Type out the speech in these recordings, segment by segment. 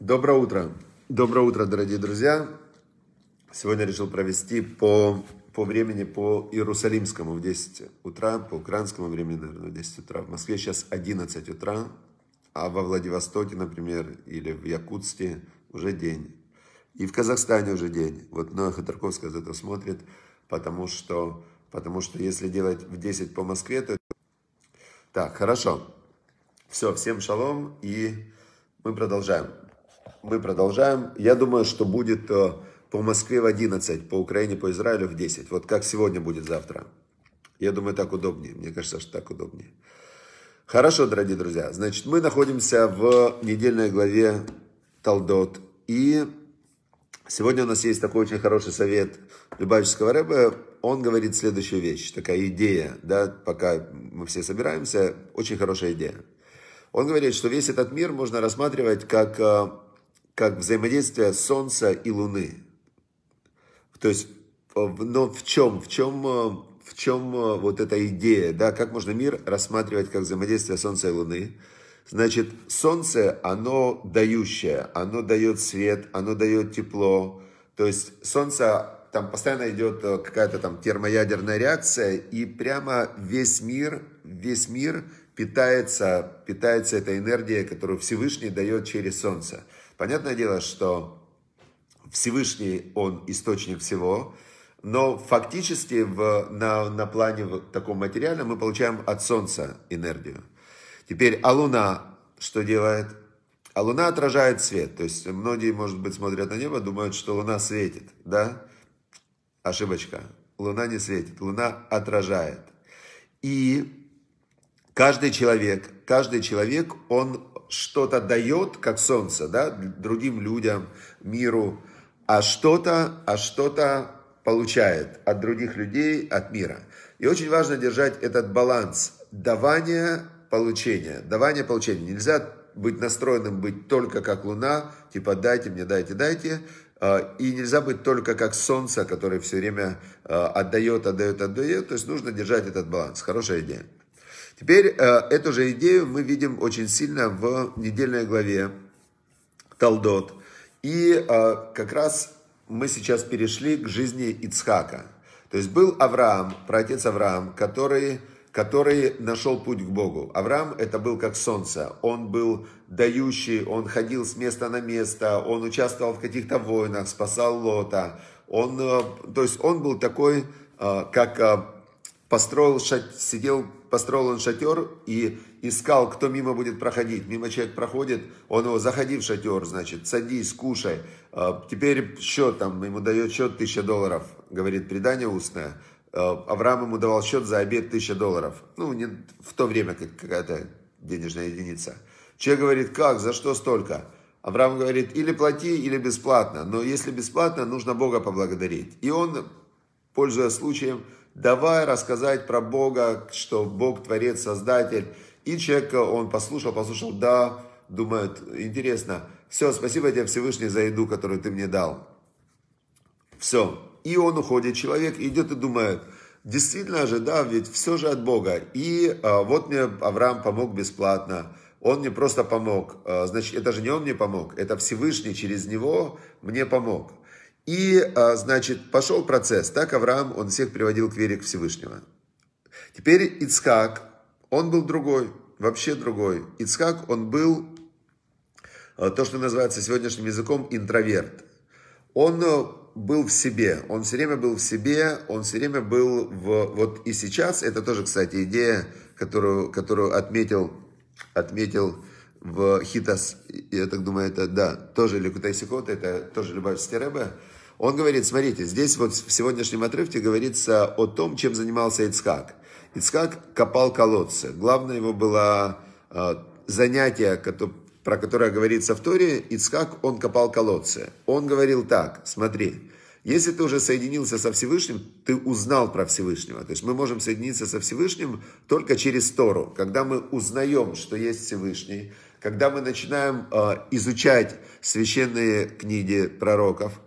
Доброе утро, дорогие друзья. Сегодня решил провести по времени по иерусалимскому в 10 утра, по украинскому времени, наверное, в 10 утра. В Москве сейчас 11 утра, а во Владивостоке, например, или в Якутске уже день. И в Казахстане уже день. Вот Новахатарковская зато смотрит, потому что если делать в 10 по Москве, то... Так, хорошо. Все, всем шалом, и мы продолжаем. Я думаю, что будет по Москве в 11, по Украине, по Израилю в 10. Вот как сегодня будет завтра. Я думаю, так удобнее. Мне кажется, что так удобнее. Хорошо, дорогие друзья. Значит, мы находимся в недельной главе Толдот. И сегодня у нас есть такой очень хороший совет Любавичского Рэба. Он говорит следующую вещь. Такая идея, да, пока мы все собираемся. Очень хорошая идея. Он говорит, что весь этот мир можно рассматривать как взаимодействие Солнца и Луны. То есть, но в чем вот эта идея, да, как можно мир рассматривать как взаимодействие Солнца и Луны? Значит, Солнце, оно дающее, оно дает свет, оно дает тепло. То есть, Солнце, там постоянно идет какая-то там термоядерная реакция, и прямо весь мир питается этой энергией, которую Всевышний дает через Солнце. Понятное дело, что Всевышний, он источник всего, но фактически на плане вот таком материальном мы получаем от Солнца энергию. Теперь, а Луна что делает? А Луна отражает свет. То есть, многие, может быть, смотрят на небо, думают, что Луна светит, да? Ошибочка. Луна не светит, Луна отражает. И... Каждый человек, он что-то дает, как солнце, да, другим людям, миру, а что-то получает от других людей, от мира. И очень важно держать этот баланс давания-получения. Давания-получения. Нельзя быть настроенным, быть только как луна, типа дайте мне, дайте. И нельзя быть только как солнце, которое все время отдает. То есть нужно держать этот баланс. Хорошая идея. Теперь эту же идею мы видим очень сильно в недельной главе Толдот. И как раз мы сейчас перешли к жизни Ицхака. То есть был Авраам, праотец Авраам, который нашел путь к Богу. Авраам это был как солнце. Он был дающий, он ходил с места на место, он участвовал в каких-то войнах, спасал Лота. То есть он был такой, как... Построил он шатер и искал, кто мимо будет проходить. Мимо человек проходит, он его, заходи в шатер, значит, садись, кушай. Теперь счет, там, ему дает счет $1000, говорит предание устное. Авраам ему давал счет за обед $1000. Ну, не в то время как какая-то денежная единица. Человек говорит, как, за что столько? Авраам говорит, или плати, или бесплатно. Но если бесплатно, нужно Бога поблагодарить. И он, пользуясь случаем, давай рассказать про Бога, что Бог творец, создатель. И человек, он послушал, да, думает, интересно. Все, спасибо тебе, Всевышний, за еду, которую ты мне дал. Все. И он уходит, человек идет и думает, действительно же, да, ведь все же от Бога. И вот мне Авраам помог бесплатно. Он мне просто помог. Значит, это же не он мне помог, это Всевышний через него мне помог. И, значит, пошел процесс. Так Авраам, он всех приводил к вере к Всевышнего. Теперь Ицхак, он был другой, вообще другой. Ицхак, он был, то, что называется сегодняшним языком, интроверт. Он был в себе, он все время был в себе, он все время был в... Вот и сейчас, это тоже, кстати, идея, которую отметил в ХиТаС, я так думаю, это, да, тоже Ликутей Сихот, это тоже Любавичского Рэба. Он говорит, смотрите, здесь вот в сегодняшнем отрывке говорится о том, чем занимался Ицхак. Ицхак копал колодцы. Главное его было занятие, про которое говорится в Торе. Ицхак, он копал колодцы. Он говорил так, смотри, если ты уже соединился со Всевышним, ты узнал про Всевышнего. То есть мы можем соединиться со Всевышним только через Тору. Когда мы узнаем, что есть Всевышний, когда мы начинаем изучать священные книги пророков,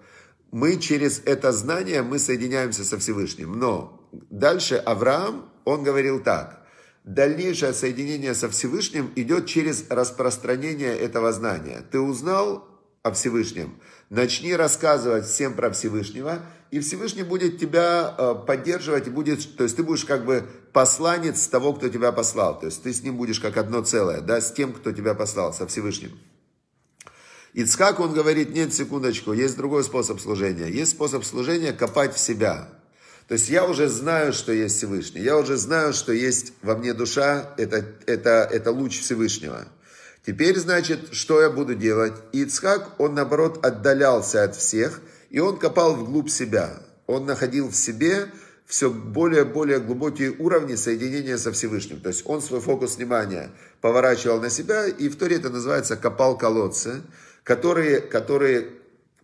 мы через это знание мы соединяемся со Всевышним. Но дальше Авраам, он говорил так. Дальнейшее соединение со Всевышним идет через распространение этого знания. Ты узнал, о Всевышнем. Начни рассказывать всем про Всевышнего, и Всевышний будет тебя поддерживать, и будет, то есть ты будешь как бы посланец того, кто тебя послал. То есть ты с ним будешь как одно целое, да, с тем, кто тебя послал, со Всевышним. Ицхак, он говорит, нет, секундочку, есть другой способ служения. Есть способ служения копать в себя. То есть я уже знаю, что есть Всевышний, я уже знаю, что есть во мне душа, это луч Всевышнего. Теперь, значит, что я буду делать? Ицхак, он, наоборот, отдалялся от всех, и он копал вглубь себя. Он находил в себе все более глубокие уровни соединения со Всевышним. То есть он свой фокус внимания поворачивал на себя, и в Торе это называется «копал колодцы», которые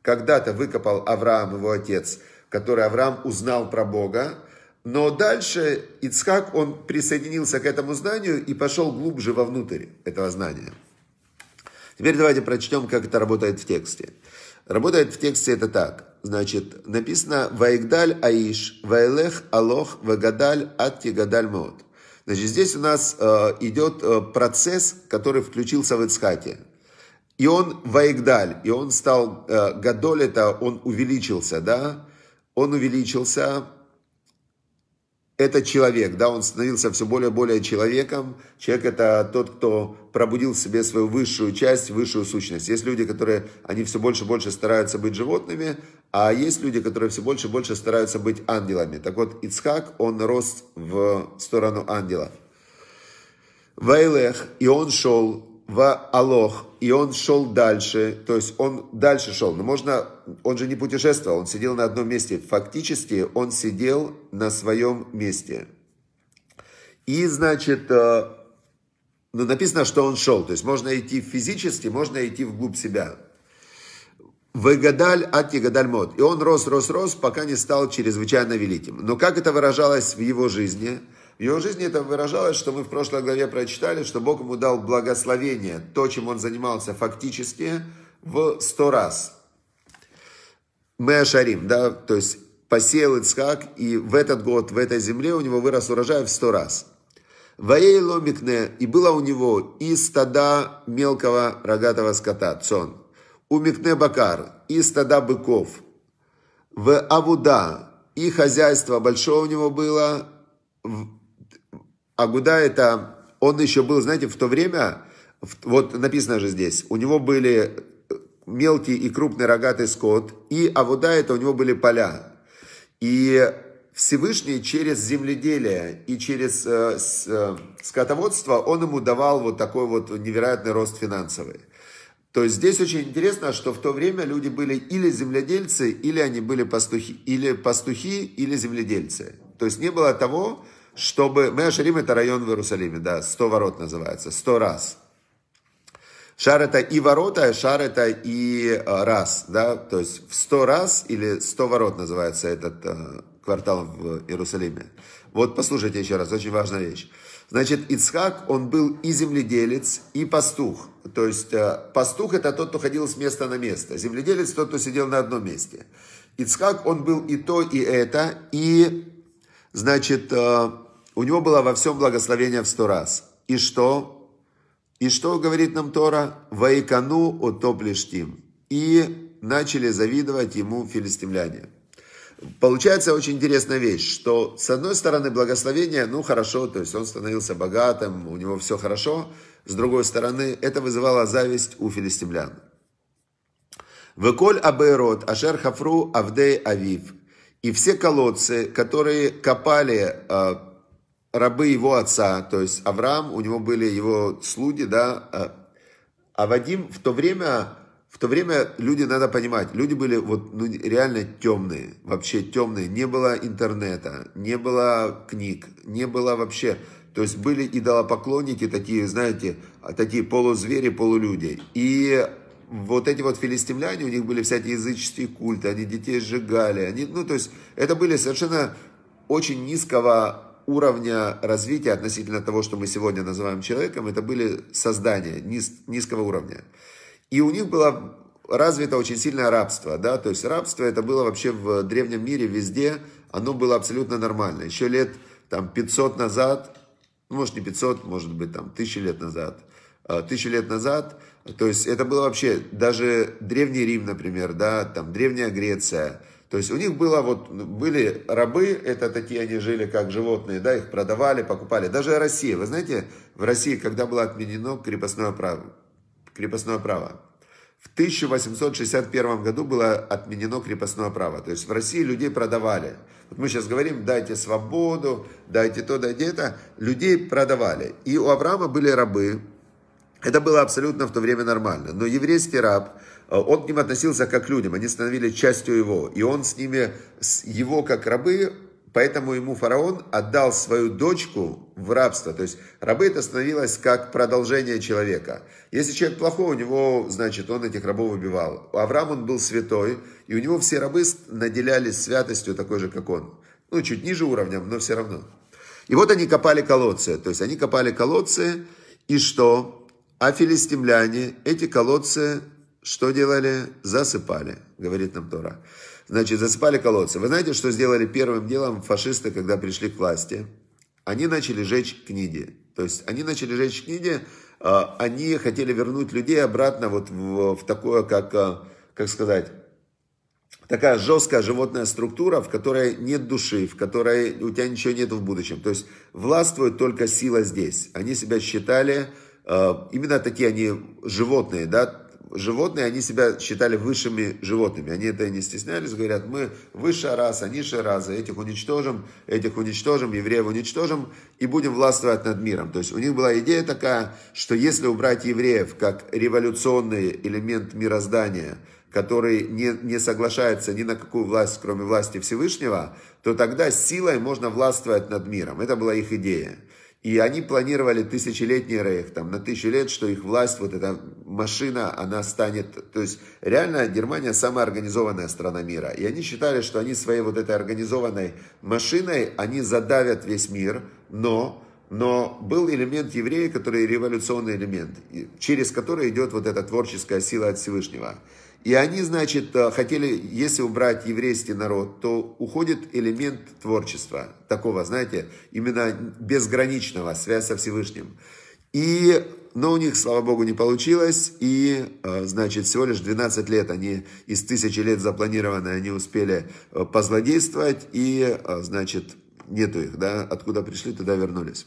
когда-то выкопал Авраам, его отец, который Авраам узнал про Бога. Но дальше Ицхак, он присоединился к этому знанию и пошел глубже вовнутрь этого знания. Теперь давайте прочтем, как это работает в тексте. Работает в тексте это так. Значит, написано «Ваигдаль аиш, ваэлех алох, вагадаль атки гадаль мод». Значит, здесь у нас идет процесс, который включился в Ицхаке. И он «Ваигдаль», и он стал «Гадоль» это он увеличился, да? Он увеличился, это человек, да, он становился все более человеком. Человек это тот, кто пробудил в себе свою высшую часть, высшую сущность. Есть люди, которые, они все больше стараются быть животными, а есть люди, которые все больше стараются быть ангелами. Так вот, Ицхак, он рос в сторону ангелов. «Ваэлех», и он шел. В Алох, и он шел дальше, то есть он дальше шел, но можно, он же не путешествовал, он сидел на одном месте, фактически он сидел на своем месте. И, значит, ну, написано, что он шел, то есть можно идти физически, можно идти вглубь себя. Вегадаль ати гадаль мод, и он рос, пока не стал чрезвычайно великим. Но как это выражалось в его жизни? В его жизни это выражалось, что мы в прошлой главе прочитали, что Бог ему дал благословение, то, чем он занимался фактически, в 100 раз. Меа-Ширим, да, то есть посеял Ицхак, и в этот год, в этой земле у него вырос урожай в 100 раз. Ваейло микне, и было у него и стада мелкого рогатого скота, цон. У микне бакар, и стада быков. В Авуда, и хозяйство большое у него было. Агуда это, он еще был, знаете, в то время, вот написано же здесь, у него были мелкий и крупный рогатый скот, и Авуда это у него были поля. И Всевышний через земледелие и через скотоводство он ему давал вот такой вот невероятный рост финансовый. То есть здесь очень интересно, что в то время люди были или земледельцы, или они были пастухи, или земледельцы. То есть не было того, чтобы... Меа-Ширим – это район в Иерусалиме, да, 100 ворот называется, 100 раз. Шар – это и ворота, шар – это и раз, да, то есть в 100 раз или 100 ворот называется этот квартал в Иерусалиме. Вот послушайте еще раз, очень важная вещь. Значит, Ицхак, он был и земледелец, и пастух. То есть пастух – это тот, кто ходил с места на место, земледелец – тот, кто сидел на одном месте. Ицхак, он был и то, и это, и... Значит, у него было во всем благословение в 100 раз. И что? И что говорит нам Тора? «Ваикану отоплештим». И начали завидовать ему филистимляне. Получается очень интересная вещь, что с одной стороны благословение, ну хорошо, то есть он становился богатым, у него все хорошо. С другой стороны, это вызывало зависть у филистимлян. «Веколь абэрот ашер хафру авдей авив». И все колодцы, которые копали рабы его отца, то есть Авраам, у него были его слуги, да, а Вадим в то время люди, надо понимать, люди были вот, ну, реально темные, вообще темные, не было интернета, не было книг, не было вообще, то есть были идолопоклонники такие, знаете, такие полузвери, полулюди, и... Вот эти вот филистимляне, у них были всякие языческие культы, они детей сжигали. Ну, то есть, это были совершенно очень низкого уровня развития относительно того, что мы сегодня называем человеком. Это были создания низкого уровня. И у них было развито очень сильное рабство, да, то есть, рабство это было вообще в древнем мире везде, оно было абсолютно нормально. Еще лет, там, 500 назад, ну, может, не 500, может быть, там, 1000 лет назад, тысячу лет назад, то есть это было вообще, даже Древний Рим, например, да, там Древняя Греция, то есть у них было, вот, были рабы, это такие, они жили как животные, да, их продавали, покупали. Даже Россия, вы знаете, в России, когда было отменено крепостное право, в 1861 году было отменено крепостное право. То есть в России людей продавали. Вот мы сейчас говорим, дайте свободу, дайте то, дайте это. Людей продавали. И у Авраама были рабы. Это было абсолютно в то время нормально. Но еврейский раб, он к ним относился как к людям. Они становились частью его. И он с ними, его как рабы, поэтому ему фараон отдал свою дочку в рабство. То есть рабы это становилось как продолжение человека. Если человек плохой, у него, значит, он этих рабов убивал. Авраам, он был святой, и у него все рабы наделялись святостью такой же, как он. Ну, чуть ниже уровнем, но все равно. И вот они копали колодцы. То есть они копали колодцы, и что? А филистимляне эти колодцы что делали? Засыпали, говорит нам Тора. Значит, засыпали колодцы. Вы знаете, что сделали первым делом фашисты, когда пришли к власти? Они начали жечь книги. То есть, они начали жечь книги, они хотели вернуть людей обратно вот в такое, как сказать, такая жесткая животная структура, в которой нет души, в которой у тебя ничего нет в будущем. То есть, властвует только сила здесь. Они себя считали, именно такие они животные, да, животные, они себя считали высшими животными. Они это и не стеснялись. Говорят, мы высшая раса, низшая раса. Этих уничтожим, евреев уничтожим. И будем властвовать над миром. То есть у них была идея такая, что если убрать евреев как революционный элемент мироздания, который не соглашается ни на какую власть, кроме власти Всевышнего, то тогда силой можно властвовать над миром. Это была их идея. И они планировали тысячелетний рейх, там, на 1000 лет, что их власть, вот эта машина, она станет... То есть, реально, Германия самая организованная страна мира. И они считали, что они своей вот этой организованной машиной, они задавят весь мир, но был элемент еврея, который революционный элемент, через который идет вот эта творческая сила от Всевышнего. И они, значит, хотели, если убрать еврейский народ, то уходит элемент творчества, такого, знаете, именно безграничного, связь со Всевышним. Но у них, слава Богу, не получилось, и, значит, всего лишь 12 лет они из 1000 лет запланированные, они успели позлодействовать, и, значит, нету их, да, откуда пришли, туда вернулись.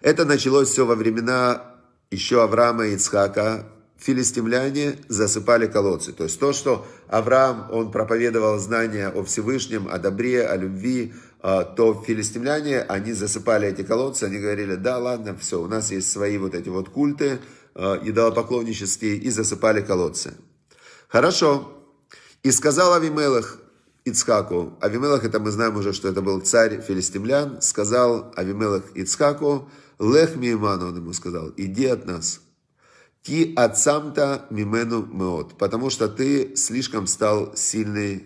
Это началось все во времена еще Авраама и Ицхака. Филистимляне засыпали колодцы. То есть то, что Авраам, он проповедовал знания о Всевышнем, о добре, о любви, то филистимляне, они засыпали эти колодцы, они говорили, да, ладно, все, у нас есть свои вот эти вот культы идолопоклоннические, и засыпали колодцы. Хорошо. И сказал Авимелех Ицхаку, Авимелех, это мы знаем уже, что это был царь филистимлян, сказал Авимелех Ицхаку, лех мииману, он ему сказал, иди от нас. «Ки отсам-то мимену меот», потому что ты слишком ты стал сильный.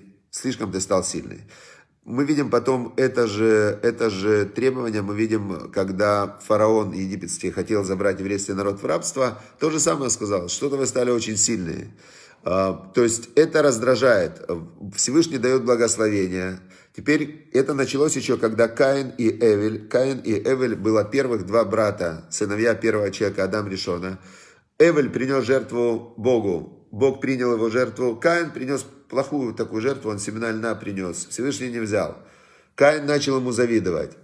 Мы видим потом это же требование, мы видим, когда фараон египетский хотел забрать еврейский народ в рабство, то же самое сказал, что-то вы стали очень сильные. То есть это раздражает, Всевышний дает благословение. Теперь это началось еще, когда Каин и Эвель, было первых два брата, сыновья первого человека, Адам Решона. Эвель принес жертву Богу, Бог принял его жертву, Каин принес плохую такую жертву, он семена льна принес, Всевышний не взял. Каин начал ему завидовать.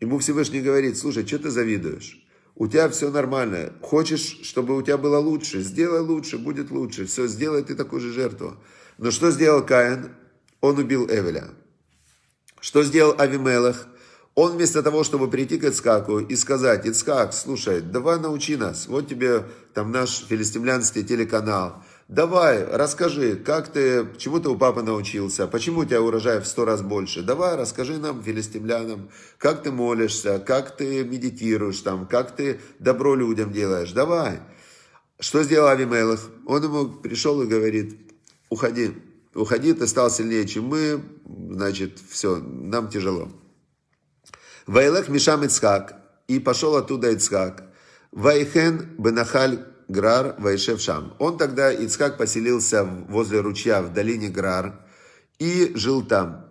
Ему Всевышний говорит, слушай, что ты завидуешь? У тебя все нормально, хочешь, чтобы у тебя было лучше, сделай лучше, будет лучше, все, сделай ты такую же жертву. Но что сделал Каин? Он убил Эвеля. Что сделал Авимелех? Он вместо того, чтобы прийти к Ицхаку и сказать, Ицхак, слушай, давай научи нас, вот тебе там наш филистимлянский телеканал, давай, расскажи, как ты, чему ты у папы научился, почему у тебя урожай в 100 раз больше, давай, расскажи нам, филистимлянам, как ты молишься, как ты медитируешь, там, как ты добро людям делаешь, давай. Что сделал Авимелех? Он ему пришел и говорит, уходи, ты стал сильнее, чем мы, значит, все, нам тяжело. «Ваилех мишам Ицхак», и пошел оттуда Ицхак, «Ваихен бенахаль Грар ваишев шам». Он тогда, Ицхак, поселился возле ручья в долине Грар и жил там,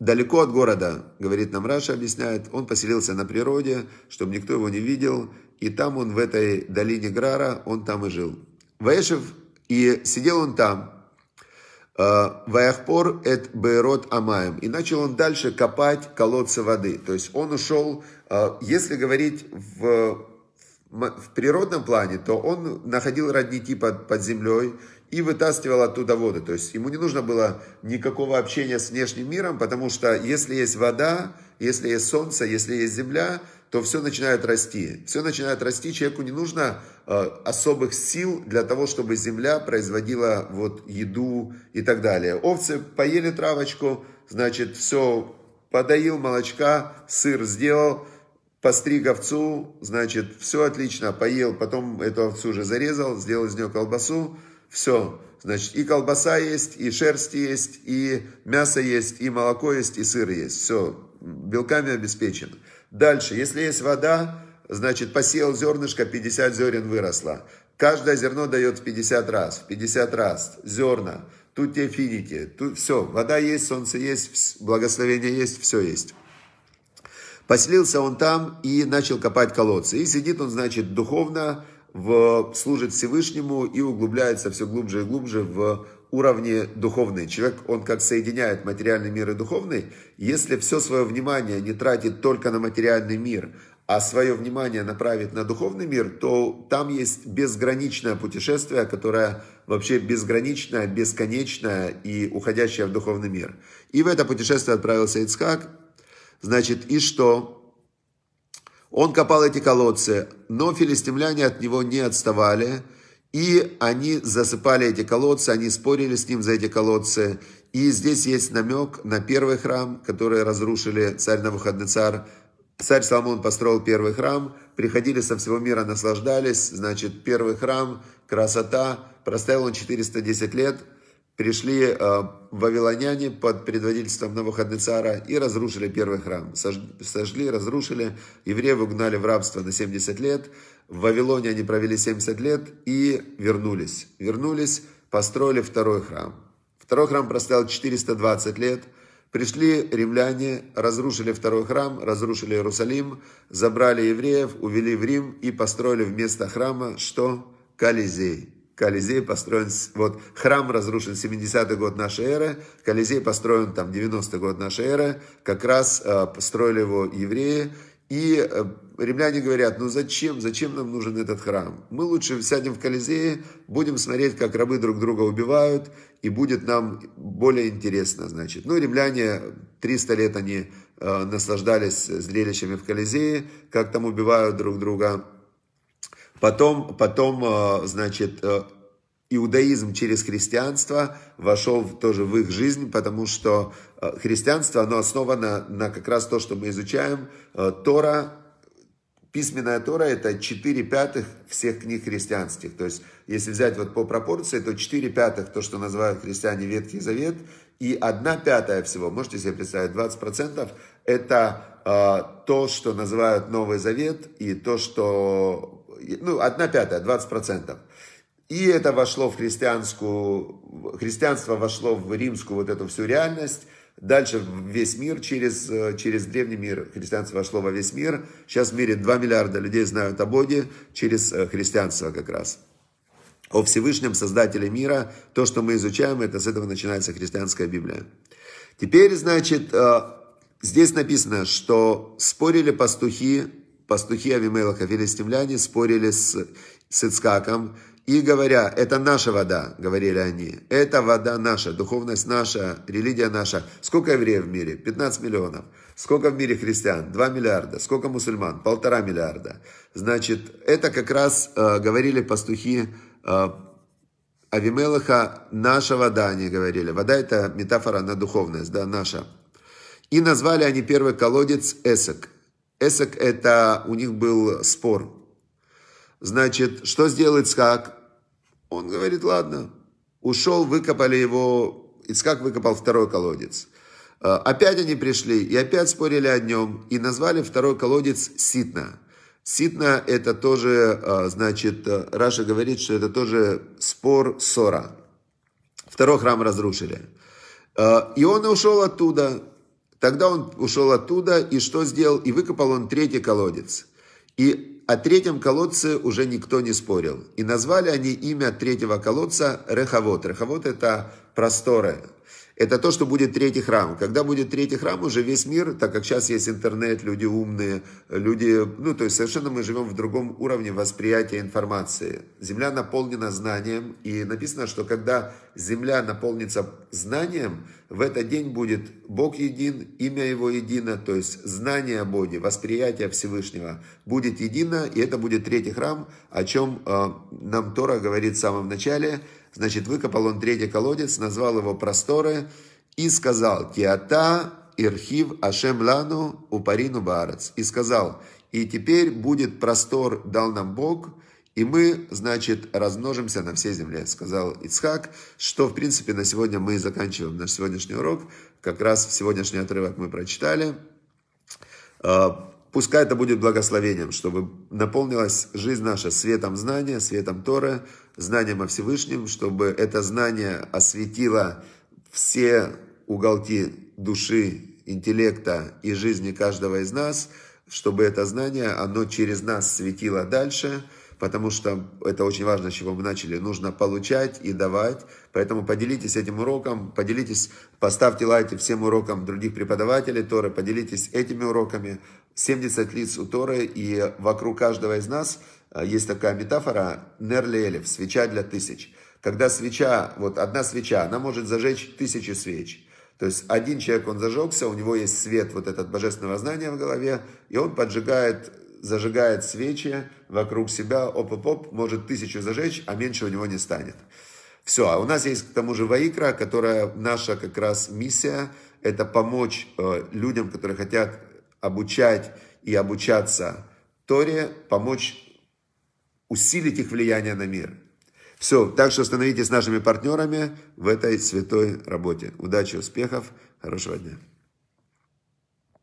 далеко от города, говорит нам Раши, объясняет, он поселился на природе, чтобы никто его не видел, и там он в этой долине Грара, он там и жил. Ваешев, и сидел он там. Ваяхпор эт беэрот амаем. И начал он дальше копать колодцы воды. То есть он ушел, если говорить в природном плане, то он находил родники под землей и вытаскивал оттуда воду. То есть ему не нужно было никакого общения с внешним миром, потому что если есть вода, если есть солнце, если есть земля, то все начинает расти. Все начинает расти, человеку не нужно особых сил для того, чтобы земля производила вот еду и так далее. Овцы поели травочку, значит, все, подоил молочка, сыр сделал, постриг овцу, значит, все отлично, поел, потом эту овцу уже зарезал, сделал из нее колбасу, все, значит, и колбаса есть, и шерсть есть, и мясо есть, и молоко есть, и сыр есть, все, белками обеспечено. Дальше, если есть вода, значит, посеял зернышко, 50 зерен выросло. Каждое зерно дает в 50 раз, в 50 раз зерна. Тут те финики, тут все, вода есть, солнце есть, благословение есть, все есть. Поселился он там и начал копать колодцы. И сидит он, значит, духовно, служит Всевышнему и углубляется все глубже и глубже в уровне духовный. Человек, он как соединяет материальный мир и духовный, если все свое внимание не тратит только на материальный мир, а свое внимание направит на духовный мир, то там есть безграничное путешествие, которое вообще безграничное, бесконечное и уходящее в духовный мир. И в это путешествие отправился Ицхак, значит, и что? Он копал эти колодцы, но филистимляне от него не отставали, и они засыпали эти колодцы, они спорили с ним за эти колодцы. И здесь есть намек на первый храм, который разрушили царь Навуходоносор. Царь Соломон построил первый храм, приходили со всего мира, наслаждались. Значит, первый храм, красота, простоял он 410 лет. Пришли вавилоняне под предводительством Навуходоносора и разрушили первый храм. Сожгли, разрушили. Евреев угнали в рабство на 70 лет. В Вавилоне они провели 70 лет и вернулись. Вернулись, построили второй храм. Второй храм простоял 420 лет. Пришли римляне, разрушили второй храм, разрушили Иерусалим, забрали евреев, увели в Рим и построили вместо храма что? Колизей. Колизей построен, вот храм разрушен 70-й год нашей эры, Колизей построен там 90-й год нашей эры, как раз построили его евреи, и римляне говорят, ну зачем нам нужен этот храм? Мы лучше сядем в Колизее, будем смотреть, как рабы друг друга убивают, и будет нам более интересно, значит. Ну, римляне 300 лет они наслаждались зрелищами в Колизее, как там убивают друг друга. Потом, значит, иудаизм через христианство вошел тоже в их жизнь, потому что христианство, оно основано на как раз то, что мы изучаем. Тора, письменная Тора, это 4/5 всех книг христианских. То есть, если взять вот по пропорции, то 4/5 то, что называют христиане Ветхий Завет, и 1/5 всего, можете себе представить, 20% это то, что называют Новый Завет, и то, что... Ну, 1/5, 20%. И это вошло в христианство вошло в римскую вот эту всю реальность. Дальше весь мир, через древний мир христианство вошло во весь мир. Сейчас в мире 2 миллиарда людей знают о Боге через христианство как раз. О Всевышнем Создателе мира. То, что мы изучаем, это с этого начинается христианская Библия. Теперь, значит, здесь написано, что спорили пастухи Авимелеха, филистимляне, спорили с Ицхаком и говоря, это наша вода, говорили они, это вода наша, духовность наша, религия наша. Сколько евреев в мире? 15 миллионов. Сколько в мире христиан? 2 миллиарда. Сколько мусульман? 1,5 миллиарда. Значит, это как раз говорили пастухи Авимелеха, наша вода, они говорили. Вода это метафора на духовность, да, наша. И назвали они первый колодец Эсек. Эсек это у них был спор. Значит, что сделал Ицхак? Он говорит, ладно. Ушел, выкопали его. Ицхак выкопал второй колодец. Опять они пришли и опять спорили о нем. И назвали второй колодец Ситна. Ситна это тоже, значит, Раша говорит, что это тоже спор, ссора. Второй храм разрушили. И он ушел оттуда. Тогда он ушел оттуда, и что сделал? И выкопал он третий колодец. И о третьем колодце уже никто не спорил. И назвали они имя третьего колодца Рехавот. Рехавот – это просторы. Это то, что будет третий храм. Когда будет третий храм, уже весь мир, так как сейчас есть интернет, люди умные, люди... Ну, то есть совершенно мы живем в другом уровне восприятия информации. Земля наполнена знанием. И написано, что когда земля наполнится знанием, в этот день будет Бог един, имя Его едино. То есть знание о Боге, восприятие Всевышнего будет едино. И это будет третий храм, о чем нам Тора говорит в самом начале. Значит, выкопал он третий колодец, назвал его просторы и сказал: «Киата ирхив ашем лану упарину баарец». И сказал: «И теперь будет простор, дал нам Бог, и мы, значит, размножимся на всей земле», сказал Ицхак, что, в принципе, на сегодня мы и заканчиваем наш сегодняшний урок. Как раз сегодняшний отрывок мы прочитали. Пускай это будет благословением, чтобы наполнилась жизнь наша светом знания, светом Торы, знанием о Всевышнем, чтобы это знание осветило все уголки души, интеллекта и жизни каждого из нас, чтобы это знание, оно через нас светило дальше, потому что это очень важно, с чего мы начали, нужно получать и давать. Поэтому поделитесь этим уроком, поделитесь, поставьте лайки всем урокам других преподавателей Торы, поделитесь этими уроками. 70 лиц у Торы, и вокруг каждого из нас есть такая метафора «нер леэлев», свеча для тысяч. Когда свеча, вот одна свеча, она может зажечь тысячу свеч. То есть один человек, он зажегся, у него есть свет вот этот божественного знания в голове, и он поджигает, зажигает свечи вокруг себя, оп-оп-оп, может тысячу зажечь, а меньше у него не станет. Все, а у нас есть к тому же Ваикра, которая наша как раз миссия, это помочь людям, которые хотят обучать и обучаться Торе, помочь усилить их влияние на мир. Все, так что становитесь нашими партнерами в этой святой работе. Удачи, успехов, хорошего дня.